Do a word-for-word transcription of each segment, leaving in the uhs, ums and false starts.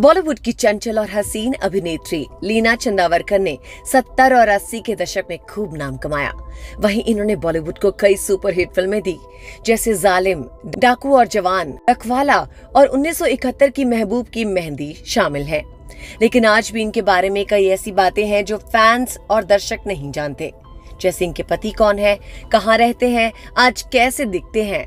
बॉलीवुड की चंचल और हसीन अभिनेत्री लीना चंदावरकर ने सत्तर और अस्सी के दशक में खूब नाम कमाया। वहीं इन्होंने बॉलीवुड को कई सुपरहिट फिल्में दी, जैसे जालिम, डाकू और जवान रखवाला और उन्नीस सौ इकहत्तर की महबूब की मेहंदी शामिल है। लेकिन आज भी इनके बारे में कई ऐसी बातें हैं जो फैंस और दर्शक नहीं जानते, जैसे इनके पति कौन है, कहाँ रहते हैं, आज कैसे दिखते हैं।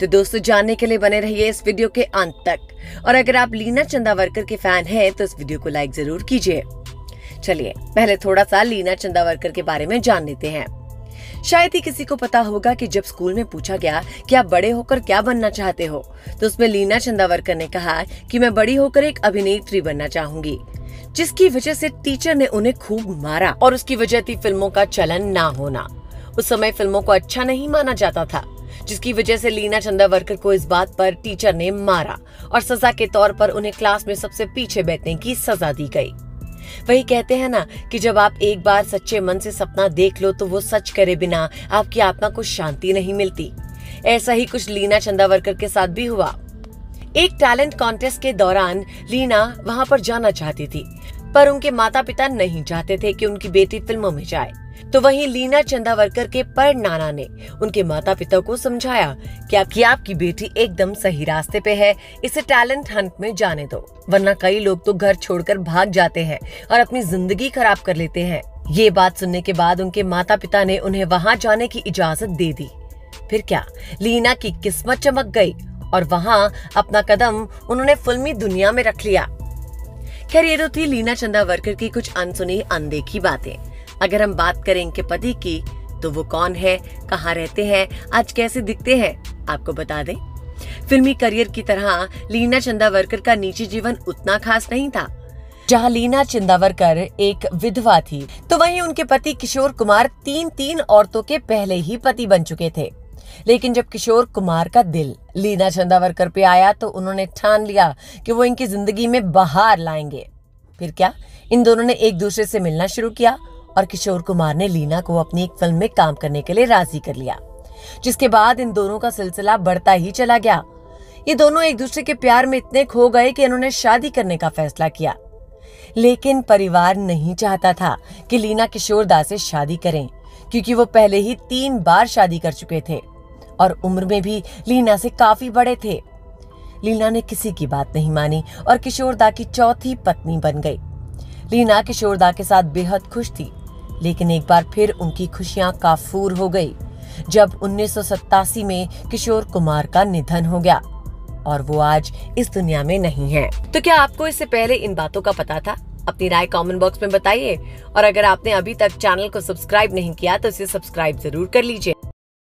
तो दोस्तों, जानने के लिए बने रहिए इस वीडियो के अंत तक, और अगर आप लीना चंदावरकर के फैन हैं तो इस वीडियो को लाइक जरूर कीजिए। चलिए पहले थोड़ा सा लीना चंदावरकर के बारे में जान लेते हैं। शायद ही किसी को पता होगा कि जब स्कूल में पूछा गया कि आप बड़े होकर क्या बनना चाहते हो, तो उसमें लीना चंदावरकर ने कहा कि मैं बड़ी होकर एक अभिनेत्री बनना चाहूंगी, जिसकी वजह से टीचर ने उन्हें खूब मारा और उसकी वजह थी फिल्मों का चलन ना होना। उस समय फिल्मों को अच्छा नहीं माना जाता था, जिसकी वजह से लीना चंदावरकर को इस बात पर टीचर ने मारा और सजा के तौर पर उन्हें क्लास में सबसे पीछे बैठने की सजा दी गई। वही कहते हैं ना कि जब आप एक बार सच्चे मन से सपना देख लो तो वो सच करे बिना आपकी आत्मा को शांति नहीं मिलती। ऐसा ही कुछ लीना चंदावरकर के साथ भी हुआ। एक टैलेंट कॉन्टेस्ट के दौरान लीना वहां पर जाना चाहती थी, पर उनके माता पिता नहीं चाहते थे कि उनकी बेटी फिल्मों में जाए। तो वहीं लीना चंदावरकर के पर नाना ने उनके माता पिता को समझाया कि आपकी आपकी बेटी एकदम सही रास्ते पे है, इसे टैलेंट हंट में जाने दो, वरना कई लोग तो घर छोड़कर भाग जाते हैं और अपनी जिंदगी खराब कर लेते हैं। ये बात सुनने के बाद उनके माता पिता ने उन्हें वहाँ जाने की इजाजत दे दी। फिर क्या, लीना की किस्मत चमक गई और वहाँ अपना कदम उन्होंने फिल्मी दुनिया में रख लिया। खैर, ये तो थी लीना चंदावरकर की कुछ अनसुनी अनदेखी बातें। अगर हम बात करें इनके पति की, तो वो कौन है, कहाँ रहते हैं, आज कैसे दिखते हैं, आपको बता दें फिल्मी करियर की तरह लीना चंदावरकर का निजी जीवन उतना खास नहीं था। जहाँ लीना चंदावरकर एक विधवा थी, तो वहीं उनके पति किशोर कुमार तीन तीन औरतों के पहले ही पति बन चुके थे। लेकिन जब किशोर कुमार का दिल लीना चंदावरकर पे आया तो उन्होंने ठान लिया कि वो इनकी जिंदगी में बहार लाएंगे। फिर क्या, इन दोनों ने एक दूसरे से मिलना शुरू किया और किशोर कुमार ने लीना को अपनी एक फिल्म में काम करने के लिए राजी कर लिया, जिसके बाद इन दोनों का सिलसिला बढ़ता ही चला गया। ये दोनों एक दूसरे के प्यार में इतने खो गए कि इन्होंने शादी करने का फैसला किया। लेकिन परिवार नहीं चाहता था कि लीना किशोर दा से शादी करें, क्योंकि वो पहले ही तीन बार शादी कर चुके थे और उम्र में भी लीना से काफी बड़े थे। लीना ने किसी की बात नहीं मानी और किशोर दा की चौथी पत्नी बन गई। लीना किशोर दा के साथ बेहद खुश थी, लेकिन एक बार फिर उनकी खुशियां काफूर हो गई जब उन्नीस सौ सत्तासी में किशोर कुमार का निधन हो गया और वो आज इस दुनिया में नहीं है। तो क्या आपको इससे पहले इन बातों का पता था? अपनी राय कमेंट बॉक्स में बताइए, और अगर आपने अभी तक चैनल को सब्सक्राइब नहीं किया तो इसे सब्सक्राइब जरूर कर लीजिए।